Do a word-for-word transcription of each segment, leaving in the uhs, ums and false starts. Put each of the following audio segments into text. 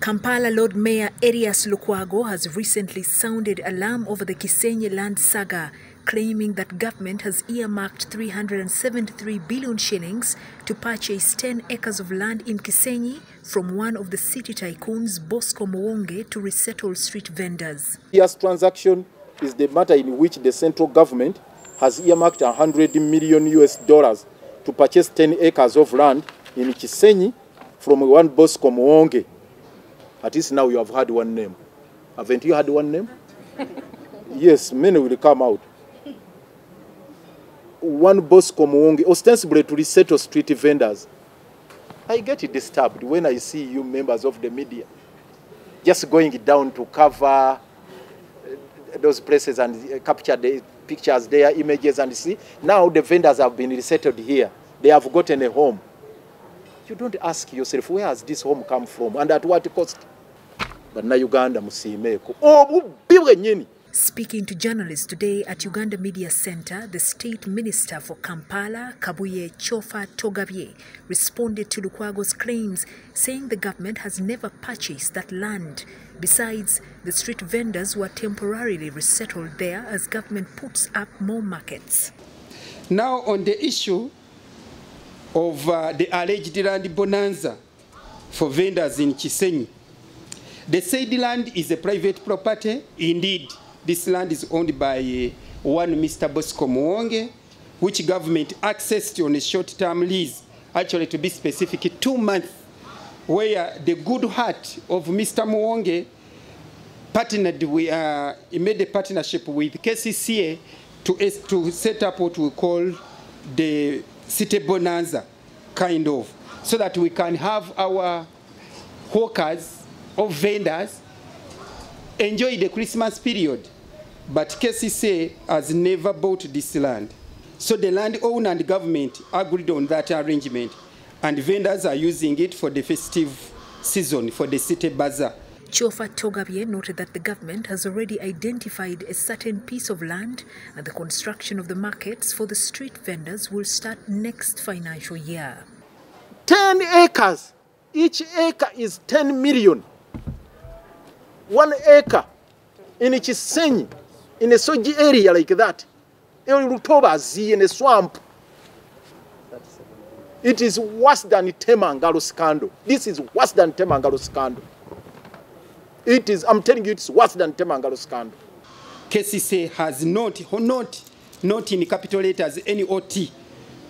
Kampala Lord Mayor Erias Lukwago has recently sounded alarm over the Kisenyi land saga, claiming that government has earmarked three hundred seventy-three billion shillings to purchase ten acres of land in Kisenyi from one of the city tycoons Bosco Muwonge to resettle street vendors. This transaction is the matter in which the central government has earmarked one hundred million U S dollars to purchase ten acres of land in Kisenyi from one Bosco Muwonge. At least now you have had one name. Haven't you had one name? Yes, many will come out. One Bosco Muwonge, ostensibly to resettle street vendors. I get disturbed when I see you members of the media just going down to cover those places and capture the pictures there, images, and see. Now the vendors have been resettled here. They have gotten a home. You don't ask yourself, where has this home come from and at what cost? But now Uganda musimeko. Oh, biwe nyini. Speaking to journalists today at Uganda Media Center, the State Minister for Kampala, Kabuye Kyofatogabye, responded to Lukwago's claims, saying the government has never purchased that land. Besides, the street vendors were temporarily resettled there as government puts up more markets. Now on the issue of uh, the alleged land bonanza for vendors in Kisenyi, the said land is a private property. Indeed, this land is owned by uh, one Mister Bosco Muwonge, which government accessed on a short-term lease, actually to be specific, two months, where the good heart of Mister Muwonge partnered with, uh, he made a partnership with K C C A to, to set up what we call the city bonanza, kind of, so that we can have our hawkers or vendors enjoy the Christmas period. But K C C A has never bought this land. So the landowner and the government agreed on that arrangement, and vendors are using it for the festive season, for the city bazaar. Kyofatogabye noted that the government has already identified a certain piece of land, and the construction of the markets for the street vendors will start next financial year. Ten acres. Each acre is ten million. One acre in Kisenyi, in a soji area like that, in a swamp. It is worse than Temangalo scandal. This is worse than Temangalo scandal. It is, I'm telling you, it's worse than Temangalo scandal. K C C has not, not, not in capital letters, any O T,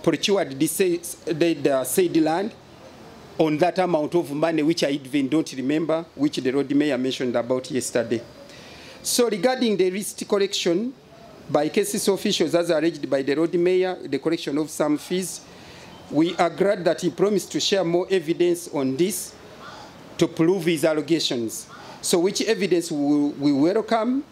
procured the said land on that amount of money, which I even don't remember, which the road mayor mentioned about yesterday. So regarding the risk collection by K C C officials, as alleged by the road mayor, the collection of some fees, we are glad that he promised to share more evidence on this to prove his allegations. So which evidence we welcome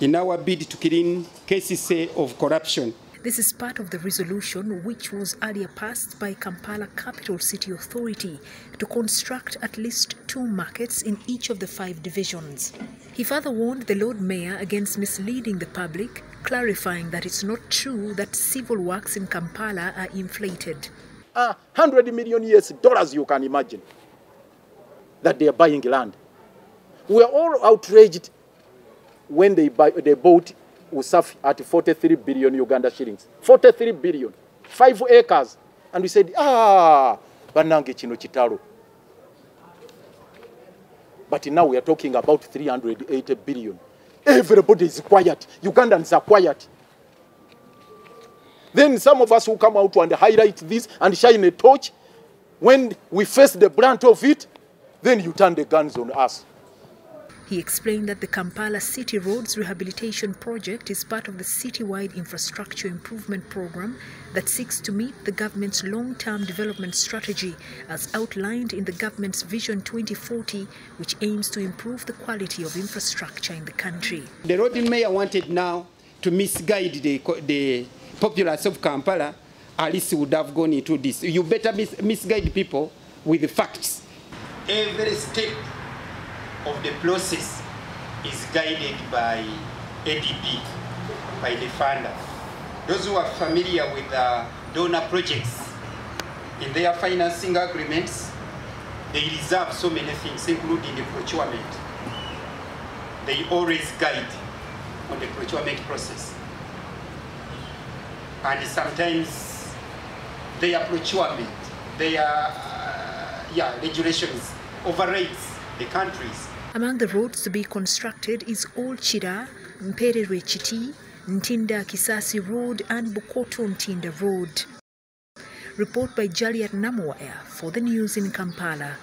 in our bid to clean K C C of corruption. This is part of the resolution which was earlier passed by Kampala Capital City Authority to construct at least two markets in each of the five divisions. He further warned the Lord Mayor against misleading the public, clarifying that it's not true that civil works in Kampala are inflated. Uh, one hundred million U S dollars, you can imagine, that they are buying land. We are all outraged when they, buy, they bought Usafi at forty-three billion Uganda shillings. forty-three billion. Five acres. And we said, ah, banange chino chitaro. But now we are talking about three hundred eighty billion. Everybody is quiet. Ugandans are quiet. Then some of us who come out and highlight this and shine a torch, when we face the brunt of it, then you turn the guns on us. He explained that the Kampala City Roads Rehabilitation Project is part of the citywide infrastructure improvement program that seeks to meet the government's long-term development strategy as outlined in the government's Vision twenty forty, which aims to improve the quality of infrastructure in the country. The road mayor wanted now to misguide the, the populace of Kampala. At least he would have gone into this. You better mis misguide people with the facts. Every step of the process is guided by A D B, by the funder. Those who are familiar with the donor projects, in their financing agreements, They reserve so many things, including the procurement. They always guide on the procurement process. And sometimes their procurement, their uh, yeah, regulations overrides the countries. Among the roads to be constructed is Old Chira, Mpererechiti, Ntinda Kisasi Road and Bukoto Ntinda Road. Report by Juliet Namwera for the news in Kampala.